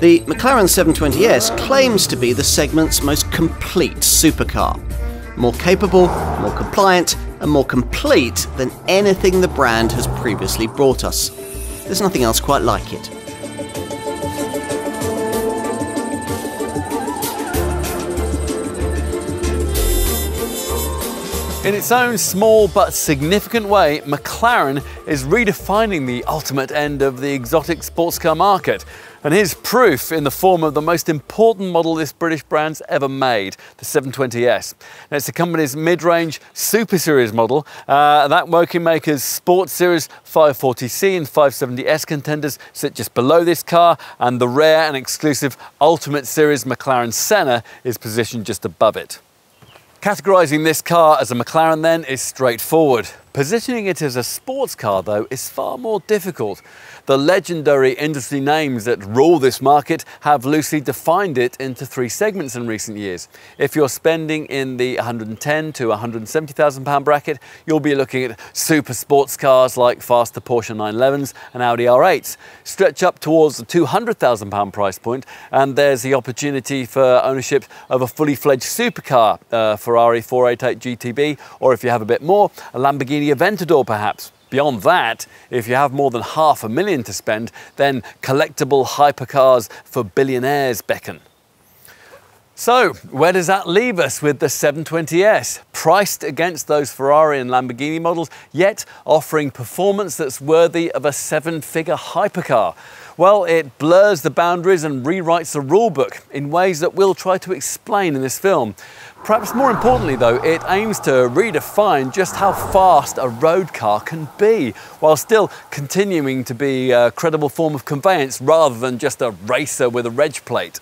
The McLaren 720S claims to be the segment's most complete supercar. More capable, more compliant, and more complete than anything the brand has previously brought us. There's nothing else quite like it. In its own small but significant way, McLaren is redefining the ultimate end of the exotic sports car market. And here's proof in the form of the most important model this British brand's ever made, the 720S. Now, it's the company's mid-range Super Series model. That working maker's Sports Series 540C and 570S contenders sit just below this car, and the rare and exclusive Ultimate Series McLaren Senna is positioned just above it. Categorising this car as a McLaren then is straightforward. Positioning it as a sports car though is far more difficult. The legendary industry names that rule this market have loosely defined it into three segments in recent years. If you're spending in the £110,000 to £170,000 bracket, you'll be looking at super sports cars like faster Porsche 911s and Audi R8s. Stretch up towards the £200,000 price point and there's the opportunity for ownership of a fully fledged supercar, Ferrari 488 GTB, or if you have a bit more, a Lamborghini Aventador perhaps. Beyond that, if you have more than £500,000 to spend, then collectible hypercars for billionaires beckon. So, where does that leave us with the 720S? Priced against those Ferrari and Lamborghini models, yet offering performance that's worthy of a seven-figure hypercar. Well, it blurs the boundaries and rewrites the rulebook in ways that we'll try to explain in this film. Perhaps more importantly though, it aims to redefine just how fast a road car can be, while still continuing to be a credible form of conveyance rather than just a racer with a reg plate.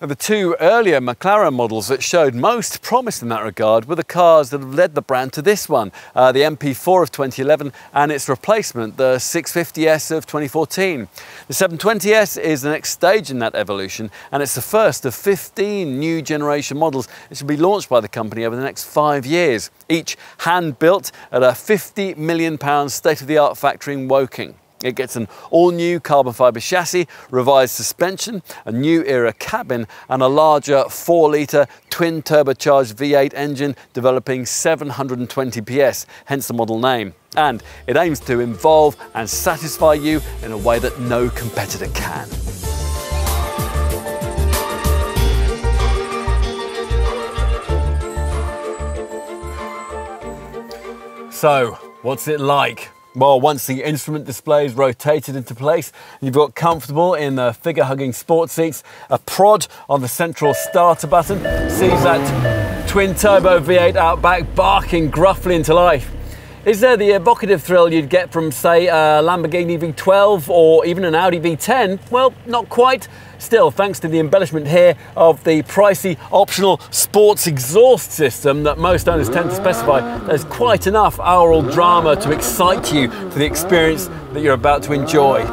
Now, the two earlier McLaren models that showed most promise in that regard were the cars that have led the brand to this one, the MP4 of 2011 and its replacement, the 650S of 2014. The 720S is the next stage in that evolution and it's the first of 15 new generation models that should be launched by the company over the next 5 years, each hand-built at a £50 million state-of-the-art factory in Woking. It gets an all-new carbon fibre chassis, revised suspension, a new era cabin and a larger 4-litre twin turbocharged V8 engine developing 720 PS, hence the model name. And it aims to involve and satisfy you in a way that no competitor can. So, what's it like? Well, once the instrument display's rotated into place, you've got comfortable in the figure-hugging sport seats, a prod on the central starter button sees that twin-turbo V8 Outback barking gruffly into life. Is there the evocative thrill you'd get from, say, a Lamborghini V12 or even an Audi V10? Well, not quite. Still, thanks to the embellishment here of the pricey optional sports exhaust system that most owners tend to specify, there's quite enough aural drama to excite you for the experience that you're about to enjoy.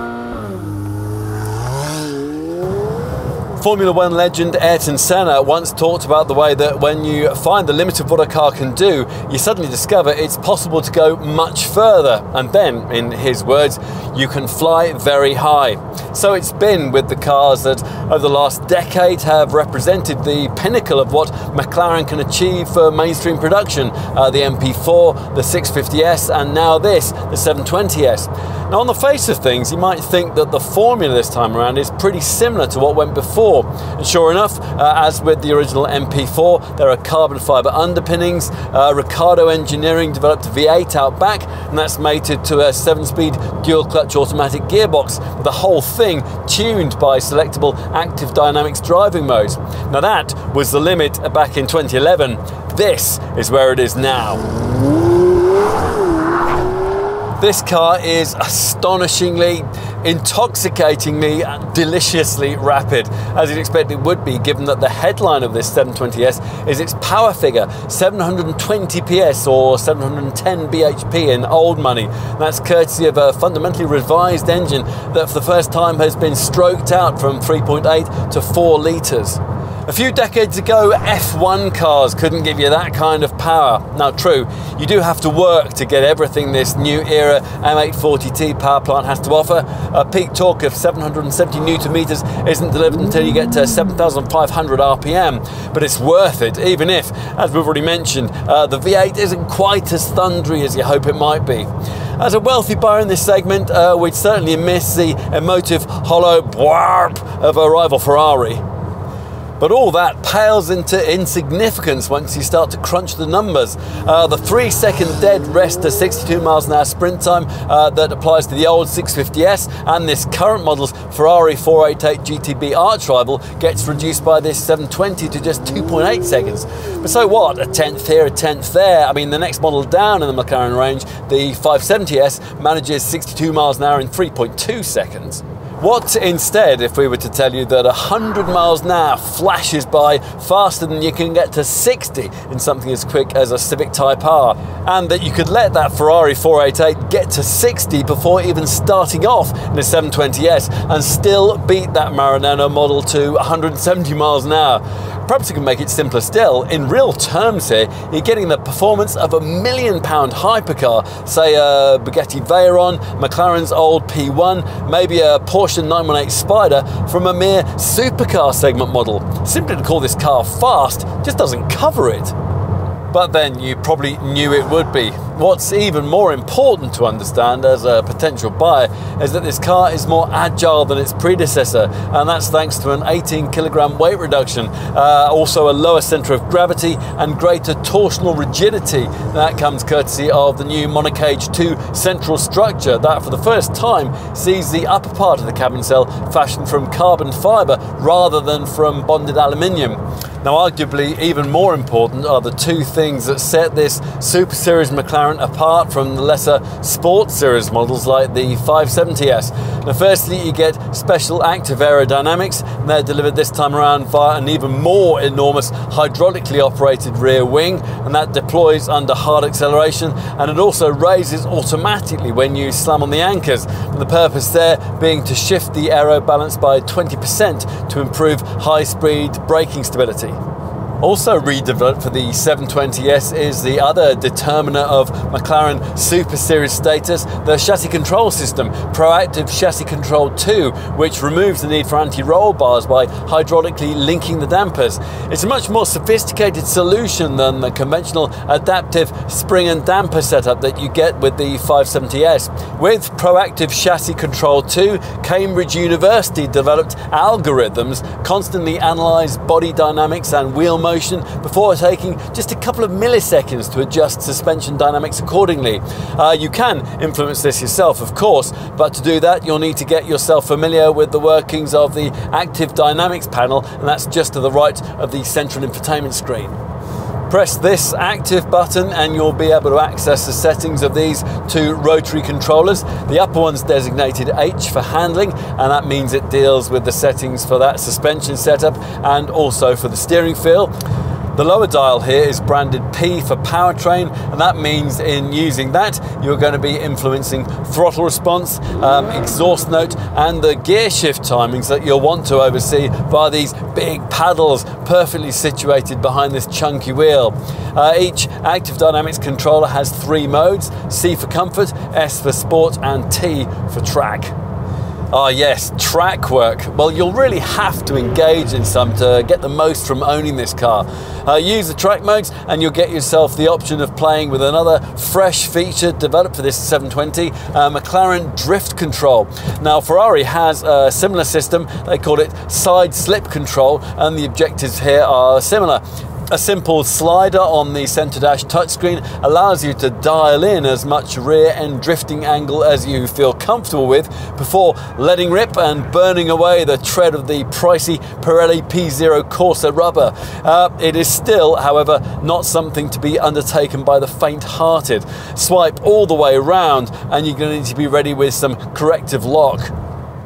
Formula One legend Ayrton Senna once talked about the way that when you find the limit of what a car can do, you suddenly discover it's possible to go much further. And then, in his words, you can fly very high. So it's been with the cars that over the last decade have represented the pinnacle of what McLaren can achieve for mainstream production. The MP4, the 650S and now this, the 720S. Now on the face of things, you might think that the formula this time around is pretty similar to what went before. And sure enough, as with the original MP4, there are carbon fibre underpinnings. Ricardo Engineering developed V8 Outback, and that's mated to a 7-speed dual-clutch automatic gearbox, with the whole thing tuned by selectable active dynamics driving modes. Now that was the limit back in 2011. This is where it is now. This car is astonishingly, intoxicatingly, deliciously rapid, as you'd expect it would be, given that the headline of this 720S is its power figure, 720 PS or 710 bhp in old money. That's courtesy of a fundamentally revised engine that for the first time has been stroked out from 3.8 to 4 litres. A few decades ago, F1 cars couldn't give you that kind of power. Now, true, you do have to work to get everything this new era M840T power plant has to offer. A peak torque of 770 newton meters isn't delivered until you get to 7,500 RPM, but it's worth it, even if, as we've already mentioned, the V8 isn't quite as thundery as you hope it might be. As a wealthy buyer in this segment, we'd certainly miss the emotive hollow bwarp of a rival Ferrari. But all that pales into insignificance once you start to crunch the numbers. The 3-second dead rest to 62 miles an hour sprint time that applies to the old 650S and this current model's Ferrari 488 GTB arch rival gets reduced by this 720 to just 2.8 seconds. But so what? A tenth here, a tenth there. I mean, the next model down in the McLaren range, the 570S, manages 62 miles an hour in 3.2 seconds. What instead if we were to tell you that 100 miles an hour flashes by faster than you can get to 60 in something as quick as a Civic Type R, and that you could let that Ferrari 488 get to 60 before even starting off in a 720S and still beat that Maranello model to 170 miles an hour? Perhaps you can make it simpler still. In real terms here, you're getting the performance of a £1 million hypercar, say a Bugatti Veyron, McLaren's old P1, maybe a Porsche 918 Spider from a mere supercar segment model. Simply to call this car fast just doesn't cover it. But then you probably knew it would be. What's even more important to understand as a potential buyer is that this car is more agile than its predecessor, and that's thanks to an 18 kg weight reduction, also a lower centre of gravity and greater torsional rigidity. That comes courtesy of the new Monocage 2 central structure that for the first time sees the upper part of the cabin cell fashioned from carbon fibre rather than from bonded aluminium. Now, arguably even more important are the two things that set this Super Series McLaren apart from the lesser Sport Series models like the 570S. Now, firstly, you get special active aerodynamics, and they're delivered this time around via an even more enormous hydraulically operated rear wing, and that deploys under hard acceleration, and it also raises automatically when you slam on the anchors. And the purpose there being to shift the aero balance by 20% to improve high-speed braking stability. Also redeveloped for the 720S is the other determiner of McLaren Super Series status, the chassis control system, Proactive Chassis Control 2, which removes the need for anti-roll bars by hydraulically linking the dampers. It's a much more sophisticated solution than the conventional adaptive spring and damper setup that you get with the 570S. With Proactive Chassis Control 2, Cambridge University developed algorithms constantly analyse body dynamics and wheel motion before taking just a couple of milliseconds to adjust suspension dynamics accordingly. You can influence this yourself, of course, but to do that you'll need to get yourself familiar with the workings of the active dynamics panel, and that's just to the right of the central infotainment screen. Press this active button and you'll be able to access the settings of these two rotary controllers. The upper one's designated H for handling, and that means it deals with the settings for that suspension setup and also for the steering feel. The lower dial here is branded P for powertrain, and that means in using that you're going to be influencing throttle response, exhaust note and the gear shift timings that you'll want to oversee by these big paddles perfectly situated behind this chunky wheel. Each Active Dynamics controller has three modes: C for comfort, S for sport and T for track. Ah yes, track work. Well, you'll really have to engage in some to get the most from owning this car. Use the track modes and you'll get yourself the option of playing with another fresh feature developed for this 720, McLaren Drift Control. Now, Ferrari has a similar system. They call it Side Slip Control, and the objectives here are similar. A simple slider on the center dash touchscreen allows you to dial in as much rear end drifting angle as you feel comfortable with before letting rip and burning away the tread of the pricey Pirelli P0 Corsa rubber. It is still, however, not something to be undertaken by the faint-hearted. Swipe all the way around and you're going to need to be ready with some corrective lock.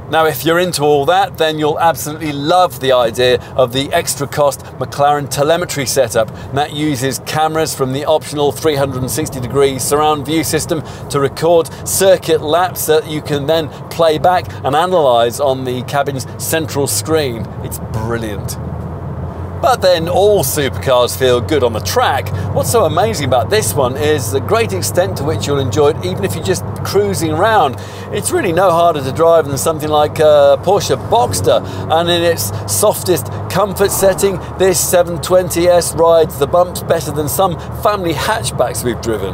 Now, if you're into all that, then you'll absolutely love the idea of the extra cost McLaren telemetry setup. And that uses cameras from the optional 360-degree surround view system to record circuit laps that you can then play back and analyse on the cabin's central screen. It's brilliant. But then all supercars feel good on the track. What's so amazing about this one is the great extent to which you'll enjoy it even if you're just cruising around. It's really no harder to drive than something like a Porsche Boxster, and in its softest comfort setting, this 720S rides the bumps better than some family hatchbacks we've driven.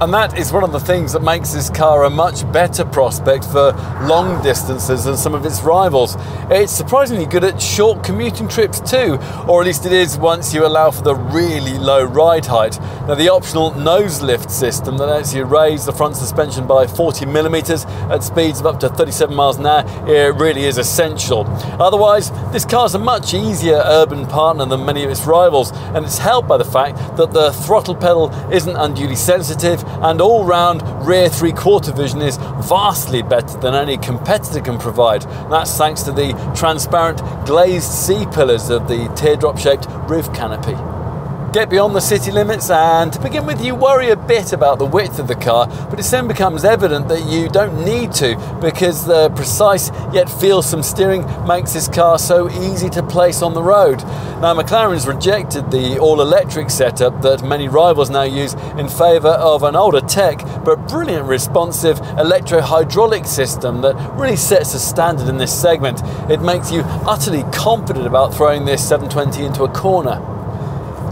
And that is one of the things that makes this car a much better prospect for long distances than some of its rivals. It's surprisingly good at short commuting trips too, or at least it is once you allow for the really low ride height. Now, the optional nose lift system that lets you raise the front suspension by 40mm at speeds of up to 37 miles an hour, it really is essential. Otherwise, this car's a much easier urban partner than many of its rivals, and it's helped by the fact that the throttle pedal isn't unduly sensitive, and all-round rear three-quarter vision is vastly better than any competitor can provide. That's thanks to the transparent glazed C-pillars of the teardrop-shaped roof canopy. Get beyond the city limits, and to begin with you worry a bit about the width of the car, but it soon becomes evident that you don't need to, because the precise yet feelsome steering makes this car so easy to place on the road. Now, McLaren's rejected the all-electric setup that many rivals now use in favour of an older tech but brilliant responsive electro-hydraulic system that really sets a standard in this segment. It makes you utterly confident about throwing this 720 into a corner.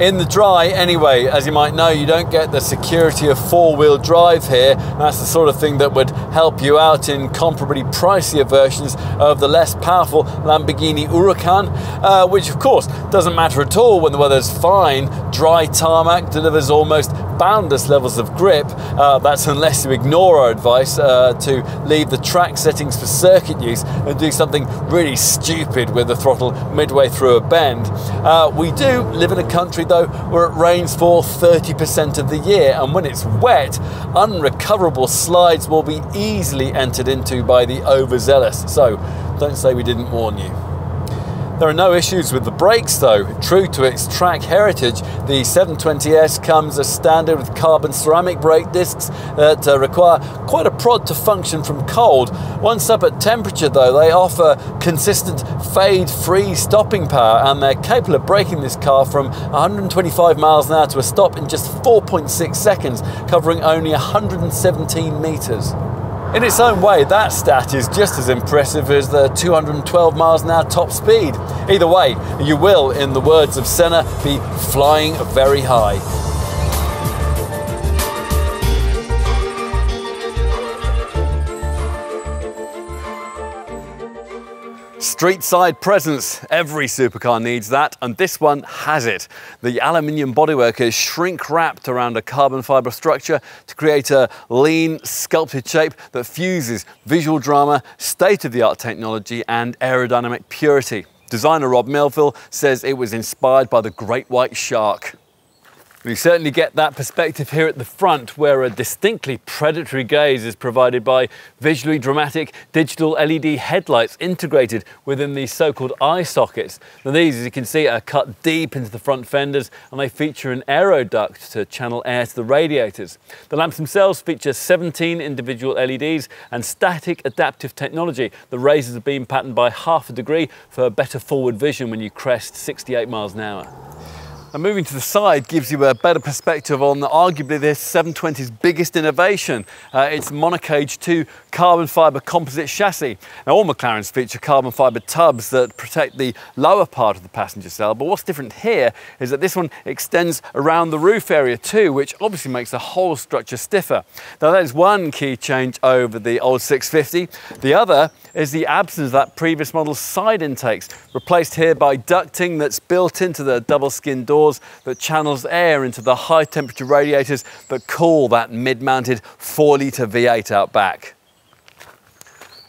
In the dry anyway, as you might know, you don't get the security of four-wheel drive here. That's the sort of thing that would help you out in comparably pricier versions of the less powerful Lamborghini Huracan, which of course doesn't matter at all when the weather's fine. Dry tarmac delivers almost boundless levels of grip. That's unless you ignore our advice to leave the track settings for circuit use and do something really stupid with the throttle midway through a bend. We do live in a country though where it rains for 30% of the year, and when it's wet, unrecoverable slides will be easily entered into by the overzealous, so don't say we didn't warn you. There are no issues with the brakes though. True to its track heritage, the 720S comes as standard with carbon ceramic brake discs that require quite a prod to function from cold. Once up at temperature though, they offer consistent fade-free stopping power, and they're capable of braking this car from 125 miles an hour to a stop in just 4.6 seconds, covering only 117 metres. In its own way, that stat is just as impressive as the 212 miles an hour top speed. Either way, you will, in the words of Senna, be flying very high. Street-side presence. Every supercar needs that, and this one has it. The aluminium bodywork is shrink-wrapped around a carbon fibre structure to create a lean, sculpted shape that fuses visual drama, state-of-the-art technology and aerodynamic purity. Designer Rob Melville says it was inspired by the great white shark. We certainly get that perspective here at the front, where a distinctly predatory gaze is provided by visually dramatic digital LED headlights integrated within the so-called eye sockets. Now these, as you can see, are cut deep into the front fenders, and they feature an aero duct to channel air to the radiators. The lamps themselves feature 17 individual LEDs and static adaptive technology that raises the beam pattern by half a degree for better forward vision when you crest 68 miles an hour. And moving to the side gives you a better perspective on arguably this 720's biggest innovation, its monocage 2 carbon fibre composite chassis. Now, all McLarens feature carbon fibre tubs that protect the lower part of the passenger cell, but what's different here is that this one extends around the roof area too, which obviously makes the whole structure stiffer. Now, that is one key change over the old 650. The other is the absence of that previous model's side intakes, replaced here by ducting that's built into the double-skin door that channels air into the high temperature radiators that cool that mid-mounted 4-litre V8 out back.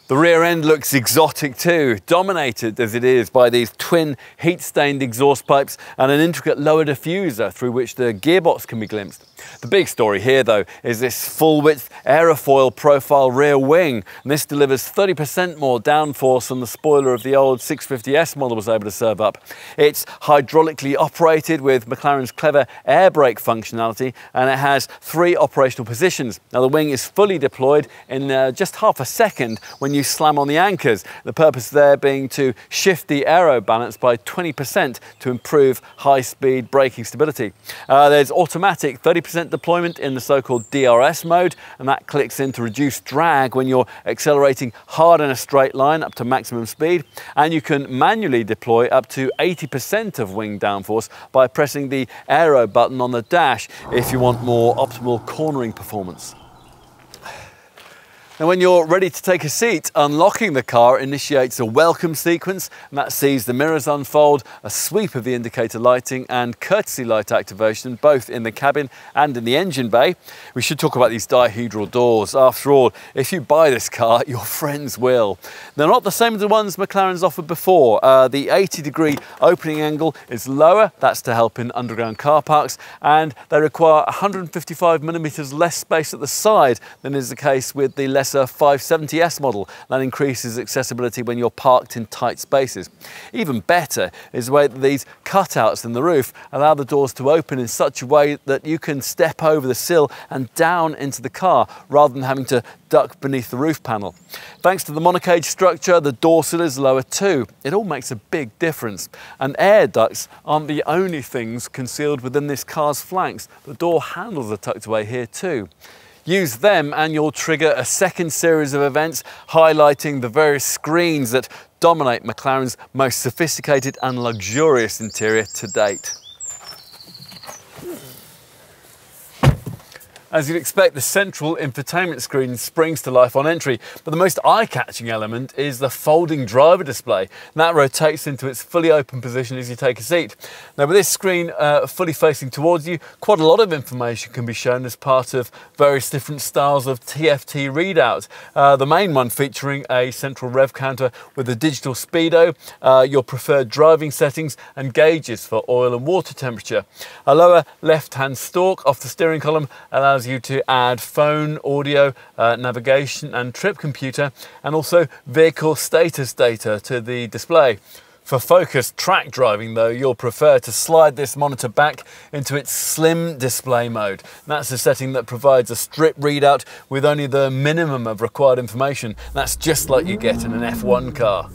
The rear end looks exotic too, dominated as it is by these twin heat-stained exhaust pipes and an intricate lower diffuser through which the gearbox can be glimpsed. The big story here, though, is this full-width aerofoil profile rear wing. And this delivers 30% more downforce than the spoiler of the old 650S model was able to serve up. It's hydraulically operated with McLaren's clever air brake functionality, and it has 3 operational positions. Now, the wing is fully deployed in just half a second when you slam on the anchors. The purpose there being to shift the aero balance by 20% to improve high-speed braking stability. There's automatic 30% deployment in the so-called DRS mode, and that clicks in to reduce drag when you're accelerating hard in a straight line up to maximum speed. And you can manually deploy up to 80% of wing downforce by pressing the aero button on the dash if you want more optimal cornering performance. Now, when you're ready to take a seat, unlocking the car initiates a welcome sequence, and that sees the mirrors unfold, a sweep of the indicator lighting and courtesy light activation, both in the cabin and in the engine bay. We should talk about these dihedral doors. After all, if you buy this car, your friends will. They're not the same as the ones McLaren's offered before. The 80-degree opening angle is lower. That's to help in underground car parks, and they require 155mm less space at the side than is the case with the lesser 570S model. That increases accessibility when you're parked in tight spaces. Even better is the way that these cutouts in the roof allow the doors to open in such a way that you can step over the sill and down into the car rather than having to duck beneath the roof panel. Thanks to the monocage structure, the door sill is lower too. It all makes a big difference. And air ducts aren't the only things concealed within this car's flanks. The door handles are tucked away here too. Use them and you'll trigger a second series of events highlighting the various screens that dominate McLaren's most sophisticated and luxurious interior to date. As you'd expect, the central infotainment screen springs to life on entry, but the most eye-catching element is the folding driver display. That rotates into its fully open position as you take a seat. Now, with this screen fully facing towards you, quite a lot of information can be shown as part of various different styles of TFT readout. The main one featuring a central rev counter with a digital speedo, your preferred driving settings, and gauges for oil and water temperature. A lower left-hand stalk off the steering column allows you to add phone, audio, navigation and trip computer, and also vehicle status data to the display. For focused track driving, though, you'll prefer to slide this monitor back into its slim display mode. And that's a setting that provides a strip readout with only the minimum of required information. That's just like you get in an F1 car.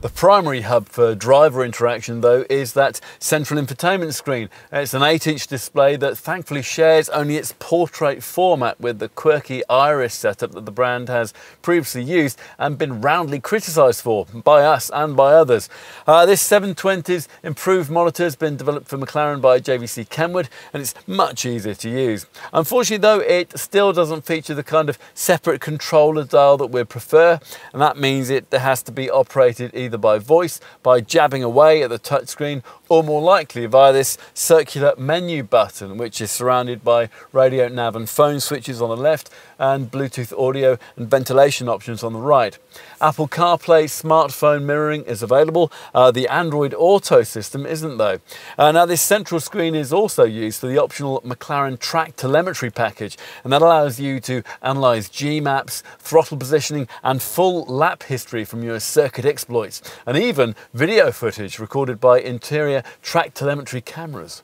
The primary hub for driver interaction, though, is that central infotainment screen. It's an 8-inch display that thankfully shares only its portrait format with the quirky iris setup that the brand has previously used and been roundly criticised for by us and by others. This 720's improved monitor has been developed for McLaren by JVC Kenwood, and it's much easier to use. Unfortunately, though, it still doesn't feature the kind of separate controller dial that we prefer, and that means it has to be operated either by voice, by jabbing away at the touchscreen, or more likely via this circular menu button, which is surrounded by radio, nav and phone switches on the left and Bluetooth audio and ventilation options on the right. Apple CarPlay smartphone mirroring is available. The Android Auto system isn't, though. Now, this central screen is also used for the optional McLaren Track Telemetry package, and that allows you to analyse G-maps, throttle positioning and full lap history from your circuit exploits, and even video footage recorded by interior track telemetry cameras.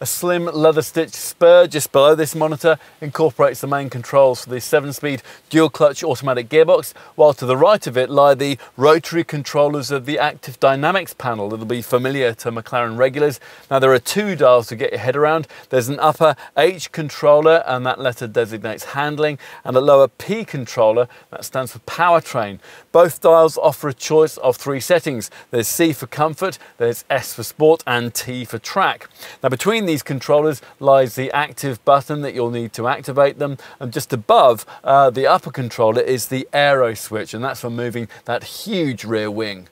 A slim leather-stitched spur just below this monitor incorporates the main controls for the 7-speed dual-clutch automatic gearbox, while to the right of it lie the rotary controllers of the Active Dynamics panel that'll be familiar to McLaren regulars. Now, there are 2 dials to get your head around. There's an upper H controller, and that letter designates handling, and a lower P controller, that stands for powertrain. Both dials offer a choice of 3 settings. There's C for comfort, there's S for sport, and T for track. Now, between these controllers lies the active button that you'll need to activate them, and just above the upper controller is the aero switch, and that's for moving that huge rear wing.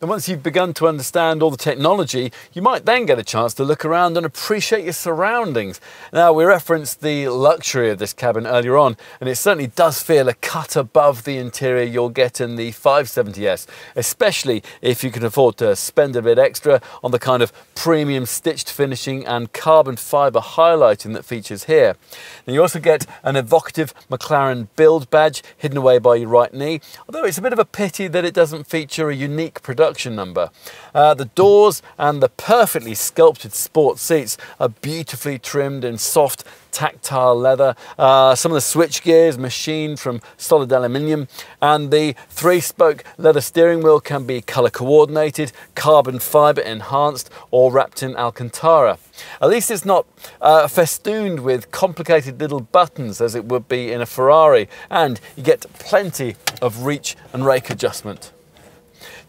Then once you've begun to understand all the technology, you might then get a chance to look around and appreciate your surroundings. Now, we referenced the luxury of this cabin earlier on, and it certainly does feel a cut above the interior you'll get in the 570S, especially if you can afford to spend a bit extra on the kind of premium stitched finishing and carbon fibre highlighting that features here. And you also get an evocative McLaren build badge hidden away by your right knee, although it's a bit of a pity that it doesn't feature a unique production number. The doors and the perfectly sculpted sport seats are beautifully trimmed in soft tactile leather. Some of the switch gears machined from solid aluminium, and the 3-spoke leather steering wheel can be color coordinated, carbon fiber enhanced, or wrapped in Alcantara. At least it's not festooned with complicated little buttons as it would be in a Ferrari, and you get plenty of reach and rake adjustment.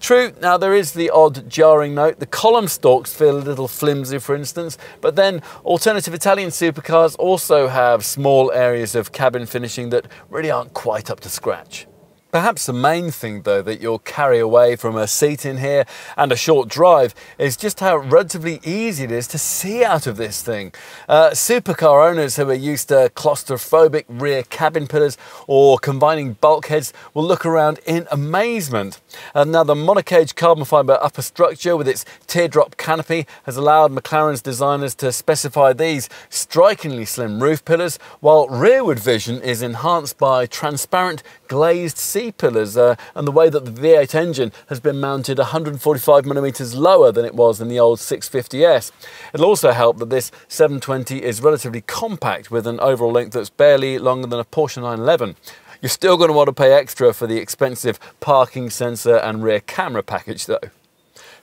True, now there is the odd jarring note. The column stalks feel a little flimsy, for instance, but then alternative Italian supercars also have small areas of cabin finishing that really aren't quite up to scratch. Perhaps the main thing, though, that you'll carry away from a seat in here and a short drive is just how relatively easy it is to see out of this thing. Supercar owners who are used to claustrophobic rear cabin pillars or combining bulkheads will look around in amazement. And now the monocage carbon fibre upper structure with its teardrop canopy has allowed McLaren's designers to specify these strikingly slim roof pillars, while rearward vision is enhanced by transparent glazed seats. Pillars and the way that the V8 engine has been mounted 145mm lower than it was in the old 650S. It'll also help that this 720 is relatively compact, with an overall length that's barely longer than a Porsche 911. You're still going to want to pay extra for the expensive parking sensor and rear camera package, though.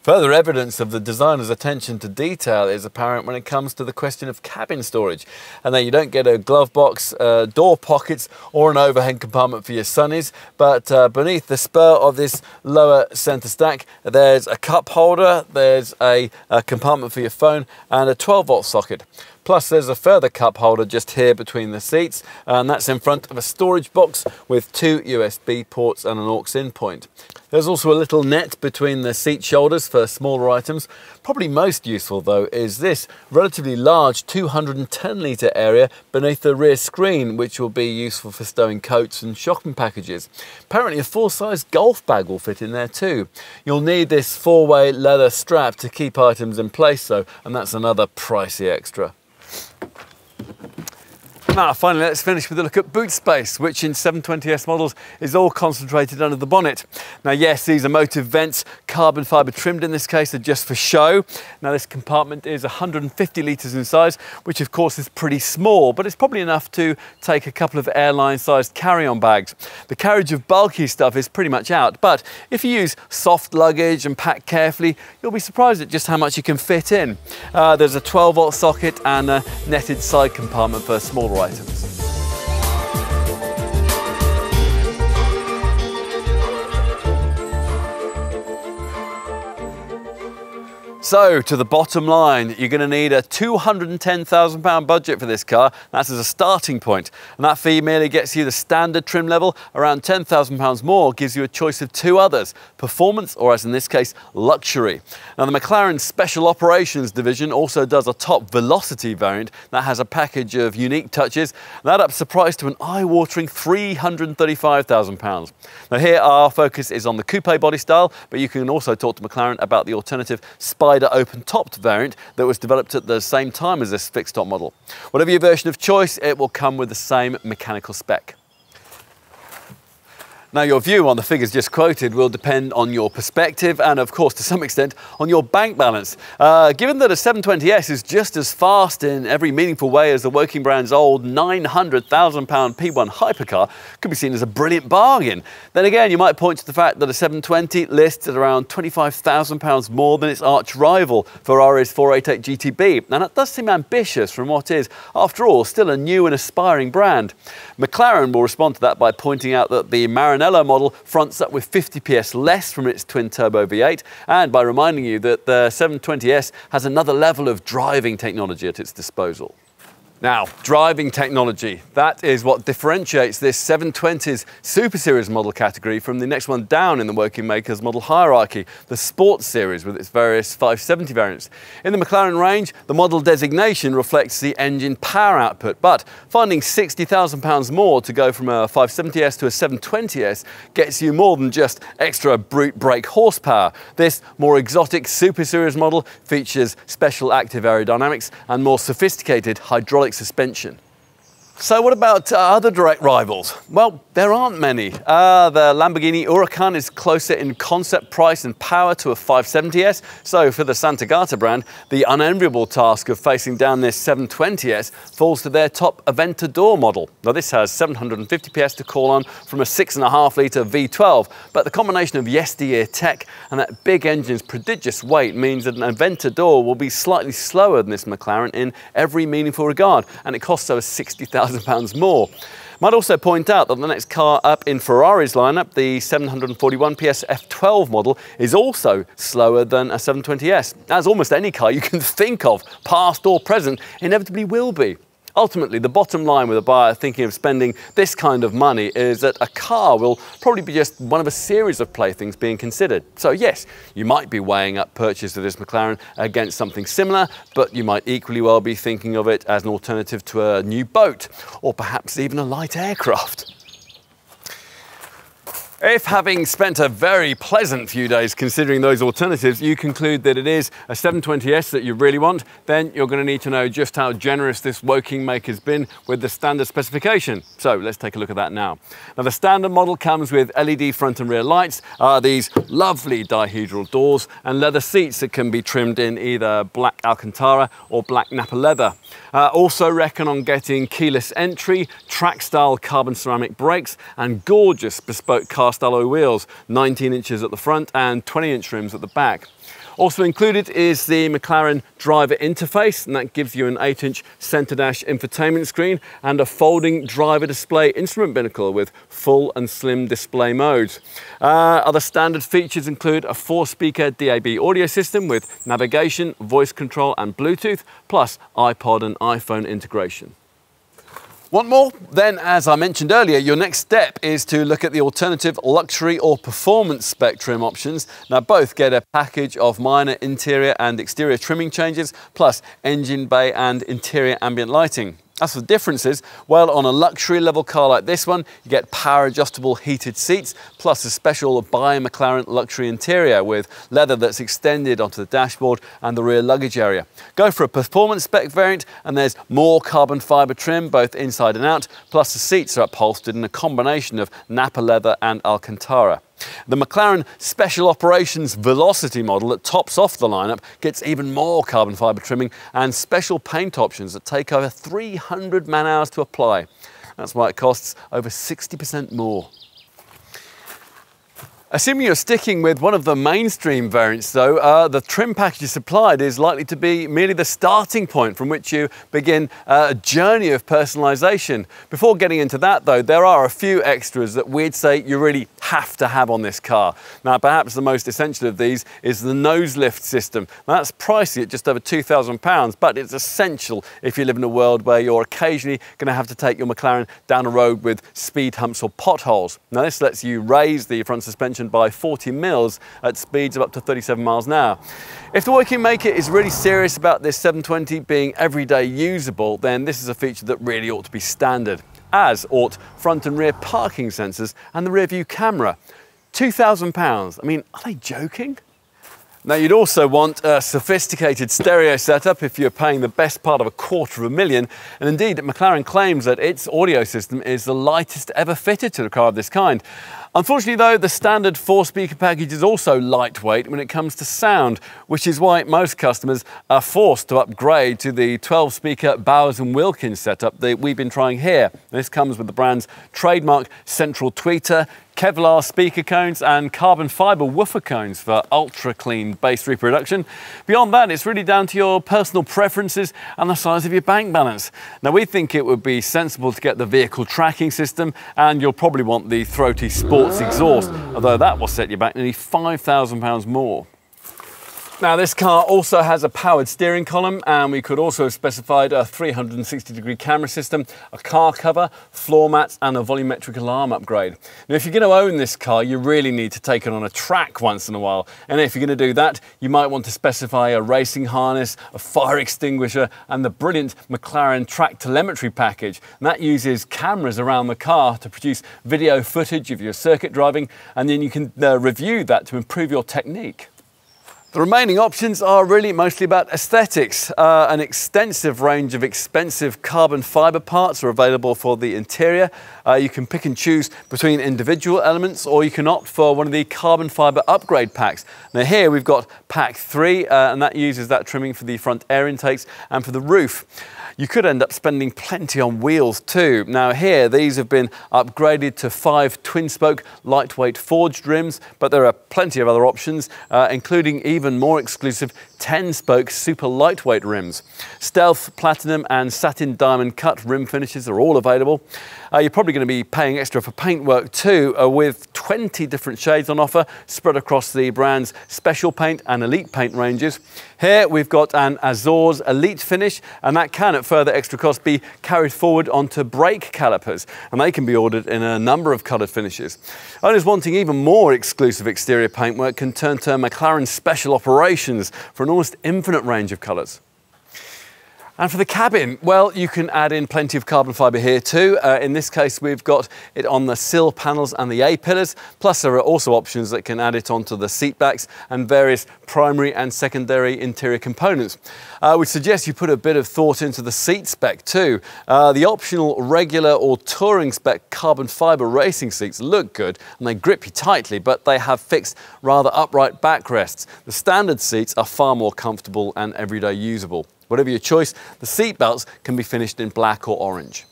Further evidence of the designer's attention to detail is apparent when it comes to the question of cabin storage. And there you don't get a glove box, door pockets, or an overhead compartment for your sunnies, but beneath the spur of this lower centre stack, there's a cup holder, there's a compartment for your phone, and a 12-volt socket. Plus, there's a further cup holder just here between the seats, and that's in front of a storage box with 2 USB ports and an aux-in point. There's also a little net between the seat shoulders for smaller items. Probably most useful, though, is this relatively large 210-litre area beneath the rear screen, which will be useful for stowing coats and shopping packages. Apparently, a full-size golf bag will fit in there too. You'll need this 4-way leather strap to keep items in place, though, and that's another pricey extra. Now, finally, let's finish with a look at boot space, which in 720S models is all concentrated under the bonnet. Now, yes, these emotive vents, carbon fibre trimmed in this case, are just for show. Now, this compartment is 150 litres in size, which of course is pretty small, but it's probably enough to take a couple of airline-sized carry-on bags. The carriage of bulky stuff is pretty much out, but if you use soft luggage and pack carefully, you'll be surprised at just how much you can fit in. There's a 12-volt socket and a netted side compartment for small rides. So, to the bottom line, you're going to need a £210,000 budget for this car. That's as a starting point. And that fee merely gets you the standard trim level. Around £10,000 more gives you a choice of two others, performance or, as in this case, luxury. Now, the McLaren Special Operations division also does a top velocity variant that has a package of unique touches. That ups the price to an eye-watering £335,000. Now, here our focus is on the coupe body style, but you can also talk to McLaren about the alternative Spider open-topped variant that was developed at the same time as this fixed-top model. Whatever your version of choice, it will come with the same mechanical spec. Now, your view on the figures just quoted will depend on your perspective and, of course, to some extent, on your bank balance. Given that a 720S is just as fast in every meaningful way as the Woking brand's old £900,000 P1 hypercar, could be seen as a brilliant bargain. Then again, you might point to the fact that a 720 lists at around £25,000 more than its arch rival, Ferrari's 488 GTB. And that does seem ambitious from what is, after all, still a new and aspiring brand. McLaren will respond to that by pointing out that the Maranello model fronts up with 50 PS less from its twin-turbo V8, and by reminding you that the 720S has another level of driving technology at its disposal. Now, driving technology, that is what differentiates this 720's Super Series model category from the next one down in the working maker's model hierarchy, the Sports Series with its various 570 variants. In the McLaren range, the model designation reflects the engine power output, but finding £60,000 more to go from a 570S to a 720S gets you more than just extra brute brake horsepower. This more exotic Super Series model features special active aerodynamics and more sophisticated hydraulic suspension. So what about other direct rivals? Well, there aren't many. The Lamborghini Huracan is closer in concept, price and power to a 570S, so for the Santa Gata brand, the unenviable task of facing down this 720S falls to their top Aventador model. Now this has 750 PS to call on from a 6.5 litre V12, but the combination of yesteryear tech and that big engine's prodigious weight means that an Aventador will be slightly slower than this McLaren in every meaningful regard, and it costs over £60,000 more. Might also point out that the next car up in Ferrari's lineup, the 741 PS F12 model, is also slower than a 720S, as almost any car you can think of, past or present, inevitably will be. Ultimately, the bottom line with a buyer thinking of spending this kind of money is that a car will probably be just one of a series of playthings being considered. So yes, you might be weighing up purchase of this McLaren against something similar, but you might equally well be thinking of it as an alternative to a new boat, or perhaps even a light aircraft. If, having spent a very pleasant few days considering those alternatives, you conclude that it is a 720S that you really want, then you're going to need to know just how generous this Woking maker's been with the standard specification. So let's take a look at that now. Now the standard model comes with LED front and rear lights, these lovely dihedral doors and leather seats that can be trimmed in either black Alcantara or black Nappa leather. Also reckon on getting keyless entry, track style carbon ceramic brakes and gorgeous bespoke carbon cast alloy wheels, 19 inches at the front and 20-inch rims at the back. Also included is the McLaren driver interface, and that gives you an 8-inch center dash infotainment screen and a folding driver display instrument binnacle with full and slim display modes. Other standard features include a 4-speaker DAB audio system with navigation, voice control and Bluetooth, plus iPod and iPhone integration. Want more? Then, as I mentioned earlier, your next step is to look at the alternative luxury or performance spectrum options. Now, both get a package of minor interior and exterior trimming changes, plus engine bay and interior ambient lighting. As for the differences, well, on a luxury level car like this one, you get power adjustable heated seats, plus a special by McLaren luxury interior with leather that's extended onto the dashboard and the rear luggage area. Go for a performance spec variant and there's more carbon fibre trim both inside and out, plus the seats are upholstered in a combination of Nappa leather and Alcantara. The McLaren Special Operations Velocity model that tops off the lineup gets even more carbon fibre trimming and special paint options that take over 300 man-hours to apply. That's why it costs over 60% more. Assuming you're sticking with one of the mainstream variants though, the trim package supplied is likely to be merely the starting point from which you begin a journey of personalisation. Before getting into that though, there are a few extras that we'd say you really have to have on this car. Now perhaps the most essential of these is the nose lift system. Now, that's pricey at just over £2,000, but it's essential if you live in a world where you're occasionally going to have to take your McLaren down a road with speed humps or potholes. Now this lets you raise the front suspension by 40 mils at speeds of up to 37 miles an hour. If the Woking maker is really serious about this 720 being everyday usable, then this is a feature that really ought to be standard, as ought front and rear parking sensors and the rear view camera. £2,000, I mean, are they joking? Now you'd also want a sophisticated stereo setup if you're paying the best part of $250,000, and indeed McLaren claims that its audio system is the lightest ever fitted to a car of this kind. Unfortunately though, the standard 4-speaker package is also lightweight when it comes to sound, which is why most customers are forced to upgrade to the 12-speaker Bowers & Wilkins setup that we've been trying here. This comes with the brand's trademark central tweeter, Kevlar speaker cones and carbon fibre woofer cones for ultra clean bass reproduction. Beyond that, it's really down to your personal preferences and the size of your bank balance. Now we think it would be sensible to get the vehicle tracking system, and you'll probably want the throaty sports exhaust, although that will set you back nearly £5,000 more. Now this car also has a powered steering column, and we could also have specified a 360 degree camera system, a car cover, floor mats and a volumetric alarm upgrade. Now if you're going to own this car, you really need to take it on a track once in a while, and if you're going to do that, you might want to specify a racing harness, a fire extinguisher and the brilliant McLaren track telemetry package. And that uses cameras around the car to produce video footage of your circuit driving, and then you can review that to improve your technique. The remaining options are really mostly about aesthetics. An extensive range of expensive carbon fibre parts are available for the interior. You can pick and choose between individual elements, or you can opt for one of the carbon fibre upgrade packs. Now here we've got pack 3 and that uses that trimming for the front air intakes and for the roof. You could end up spending plenty on wheels too. Now here these have been upgraded to 5 twin-spoke lightweight forged rims, but there are plenty of other options including even more exclusive 10-spoke super lightweight rims. Stealth, platinum and satin diamond cut rim finishes are all available. You're probably going to be paying extra for paintwork too, with 20 different shades on offer spread across the brand's special paint and elite paint ranges. Here we've got an Azores Elite finish, and that can at further extra cost be carried forward onto brake calipers, and they can be ordered in a number of coloured finishes. Owners wanting even more exclusive exterior paintwork can turn to McLaren Special Operations for an almost infinite range of colours. And for the cabin, well, you can add in plenty of carbon fibre here too. In this case, we've got it on the sill panels and the A-pillars, plus there are also options that can add it onto the seat backs and various primary and secondary interior components. We'd suggest you put a bit of thought into the seat spec too. The optional regular or touring spec carbon fibre racing seats look good and they grip you tightly, but they have fixed, rather upright backrests. The standard seats are far more comfortable and everyday usable. Whatever your choice, the seat belts can be finished in black or orange.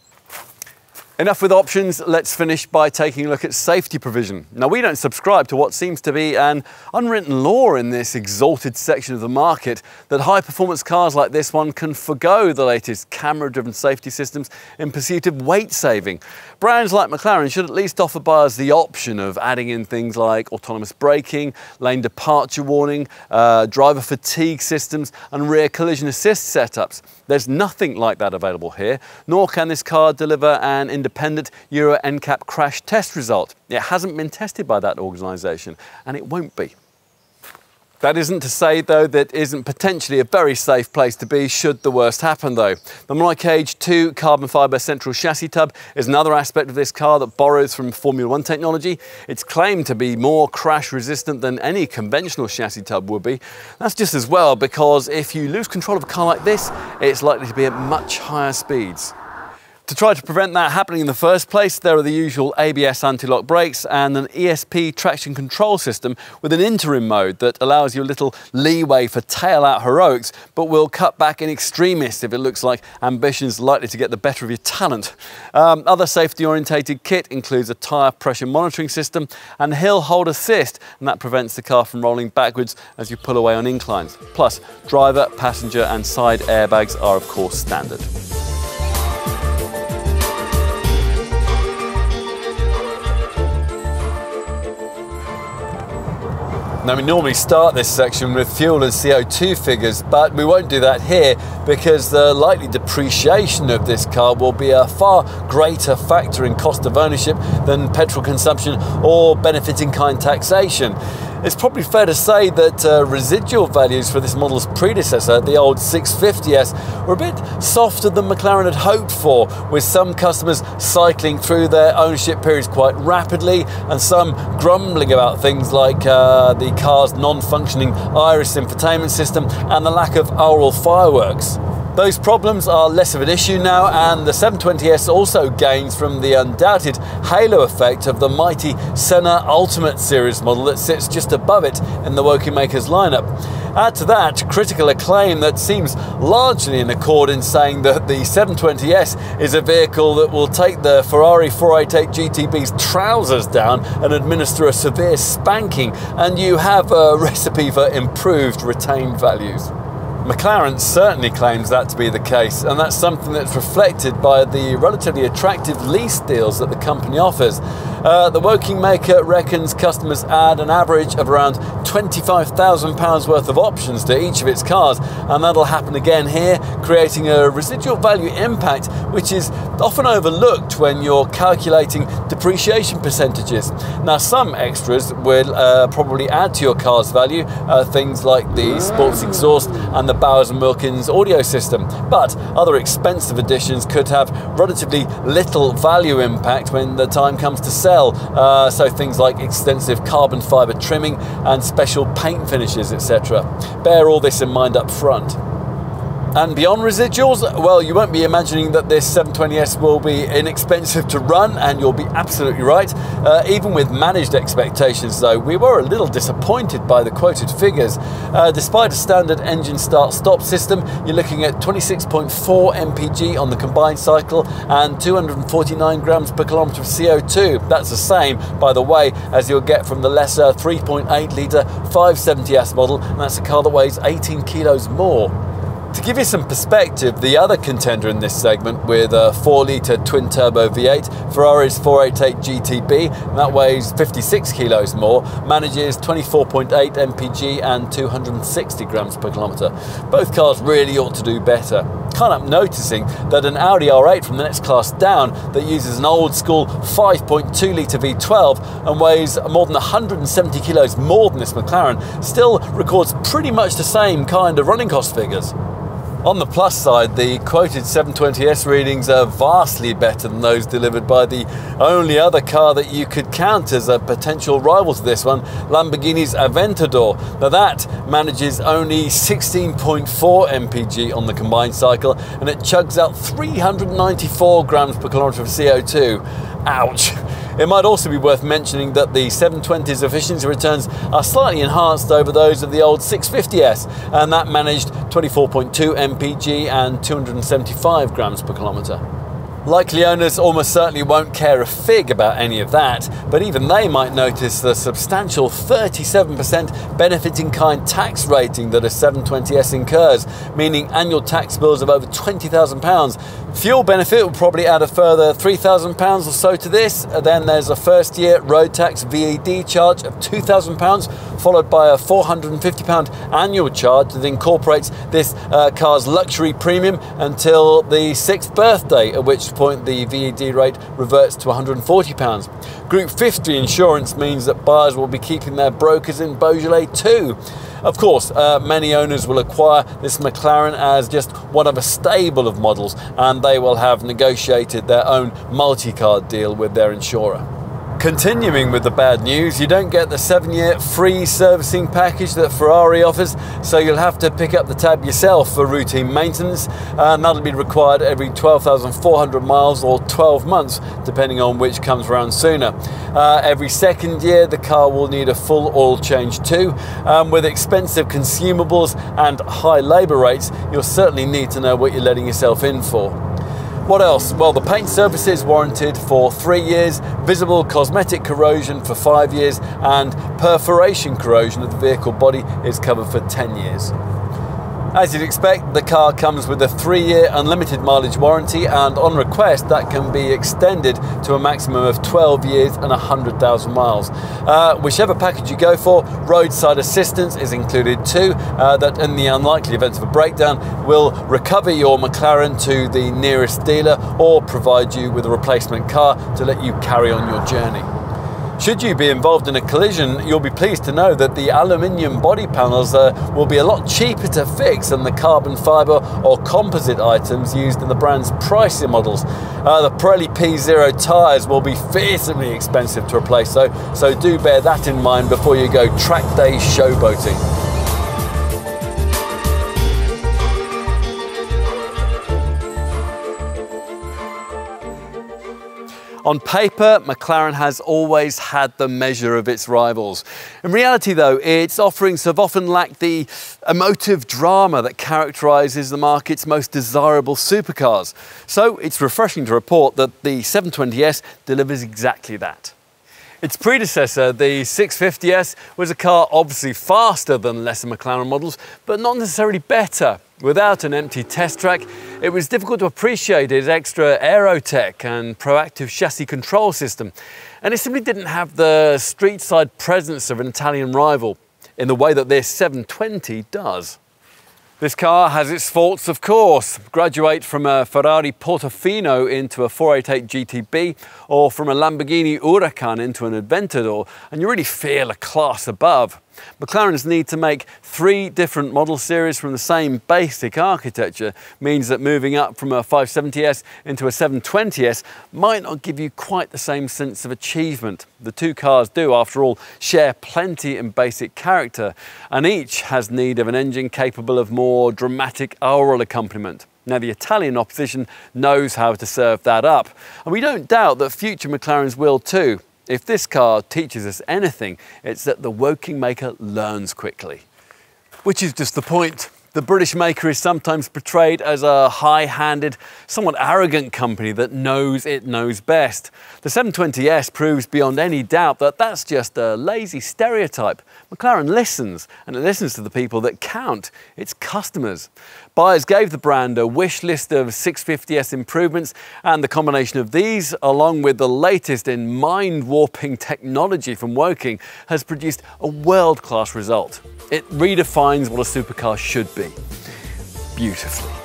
Enough with options, let's finish by taking a look at safety provision. Now we don't subscribe to what seems to be an unwritten law in this exalted section of the market that high performance cars like this one can forgo the latest camera driven safety systems in pursuit of weight saving. Brands like McLaren should at least offer buyers the option of adding in things like autonomous braking, lane departure warning, driver fatigue systems and rear collision assist setups. There's nothing like that available here, nor can this car deliver an independent Euro NCAP crash test result. It hasn't been tested by that organisation, and it won't be. That isn't to say, though, that isn't potentially a very safe place to be should the worst happen, though. The Micage 2 carbon fibre central chassis tub is another aspect of this car that borrows from Formula 1 technology. It's claimed to be more crash resistant than any conventional chassis tub would be. That's just as well, because if you lose control of a car like this, it's likely to be at much higher speeds. To try to prevent that happening in the first place, there are the usual ABS anti-lock brakes and an ESP traction control system with an interim mode that allows you a little leeway for tail-out heroics, but will cut back in extremis if it looks like ambition's likely to get the better of your talent. Other safety-orientated kit includes a tyre pressure monitoring system and hill hold assist, and that prevents the car from rolling backwards as you pull away on inclines. Plus, driver, passenger and side airbags are of course standard. Now we normally start this section with fuel and CO2 figures, but we won't do that here because the likely depreciation of this car will be a far greater factor in cost of ownership than petrol consumption or benefit in kind taxation. It's probably fair to say that residual values for this model's predecessor, the old 650S, were a bit softer than McLaren had hoped for, with some customers cycling through their ownership periods quite rapidly and some grumbling about things like the car's non-functioning Iris infotainment system and the lack of aural fireworks. Those problems are less of an issue now, and the 720S also gains from the undoubted halo effect of the mighty Senna Ultimate Series model that sits just above it in the Woking Makers lineup. Add to that critical acclaim that seems largely in accord in saying that the 720S is a vehicle that will take the Ferrari 488 GTB's trousers down and administer a severe spanking, and you have a recipe for improved retained values. McLaren certainly claims that to be the case, and that's something that's reflected by the relatively attractive lease deals that the company offers. The Woking maker reckons customers add an average of around £25,000 worth of options to each of its cars, and that'll happen again here, creating a residual value impact which is often overlooked when you're calculating depreciation percentages. Now, some extras will probably add to your car's value, things like the sports exhaust and the Bowers & Wilkins audio system, but other expensive additions could have relatively little value impact when the time comes to sell, so things like extensive carbon fibre trimming and special paint finishes, etc. Bear all this in mind up front. And beyond residuals, well, you won't be imagining that this 720S will be inexpensive to run, and you'll be absolutely right. Even with managed expectations, though, we were a little disappointed by the quoted figures. Despite a standard engine start-stop system, you're looking at 26.4 mpg on the combined cycle and 249 grams per kilometre of CO2. That's the same, by the way, as you'll get from the lesser 3.8 litre 570S model, and that's a car that weighs 18 kilos more. To give you some perspective, the other contender in this segment with a 4-litre twin-turbo V8, Ferrari's 488 GTB, that weighs 56 kilos more, manages 24.8 mpg and 260 grams per kilometre. Both cars really ought to do better. Can't help noticing that an Audi R8 from the next class down that uses an old-school 5.2-litre V12 and weighs more than 170 kilos more than this McLaren still records pretty much the same kind of running cost figures. On the plus side, the quoted 720S readings are vastly better than those delivered by the only other car that you could count as a potential rival to this one, Lamborghini's Aventador. Now that manages only 16.4 mpg on the combined cycle, and it chugs out 394 grams per kilometre of CO2. Ouch! It might also be worth mentioning that the 720's efficiency returns are slightly enhanced over those of the old 650S, and that managed 24.2 mpg and 275 grams per kilometre. Likely owners almost certainly won't care a fig about any of that, but even they might notice the substantial 37% benefit-in-kind tax rating that a 720S incurs, meaning annual tax bills of over £20,000. Fuel benefit will probably add a further £3,000 or so to this. Then there's a first-year road tax VED charge of £2,000, followed by a £450 annual charge that incorporates this car's luxury premium until the 6th birthday, at which point the VED rate reverts to £140. Group 50 insurance means that buyers will be keeping their brokers in Beaujolais too. Of course, many owners will acquire this McLaren as just one of a stable of models, and they will have negotiated their own multi-card deal with their insurer. Continuing with the bad news, you don't get the 7-year free servicing package that Ferrari offers, so you'll have to pick up the tab yourself for routine maintenance, and that'll be required every 12,400 miles or 12 months, depending on which comes around sooner. Every second year, the car will need a full oil change too. With expensive consumables and high labour rates, you'll certainly need to know what you're letting yourself in for. What else? Well, the paint service is warranted for 3 years, visible cosmetic corrosion for 5 years, and perforation corrosion of the vehicle body is covered for 10 years. As you'd expect, the car comes with a 3-year unlimited mileage warranty, and on request that can be extended to a maximum of 12 years and 100,000 miles. Whichever package you go for, roadside assistance is included too, that in the unlikely event of a breakdown will recover your McLaren to the nearest dealer or provide you with a replacement car to let you carry on your journey. Should you be involved in a collision, you'll be pleased to know that the aluminium body panels will be a lot cheaper to fix than the carbon fibre or composite items used in the brand's pricier models. The Pirelli P0 tyres will be fearsomely expensive to replace though, so do bear that in mind before you go track day showboating. On paper, McLaren has always had the measure of its rivals. In reality, though, its offerings have often lacked the emotive drama that characterises the market's most desirable supercars. So it's refreshing to report that the 720S delivers exactly that. Its predecessor, the 650S, was a car obviously faster than lesser McLaren models, but not necessarily better. Without an empty test track, it was difficult to appreciate its extra aerotech and proactive chassis control system, and it simply didn't have the street-side presence of an Italian rival in the way that this 720 does. This car has its faults, of course. Graduate from a Ferrari Portofino into a 488 GTB, or from a Lamborghini Huracan into an Aventador, and you really feel a class above. McLaren's need to make three different model series from the same basic architecture means that moving up from a 570S into a 720S might not give you quite the same sense of achievement. The two cars do, after all, share plenty in basic character, and each has need of an engine capable of more dramatic aural accompaniment. Now, the Italian opposition knows how to serve that up, and we don't doubt that future McLarens will too. If this car teaches us anything, it's that the Woking maker learns quickly. Which is just the point. The British maker is sometimes portrayed as a high-handed, somewhat arrogant company that knows it knows best. The 720S proves beyond any doubt that that's just a lazy stereotype. McLaren listens, and it listens to the people that count, its customers. Buyers gave the brand a wish list of 650S improvements, and the combination of these, along with the latest in mind-warping technology from Woking, has produced a world-class result. It redefines what a supercar should be, beautifully.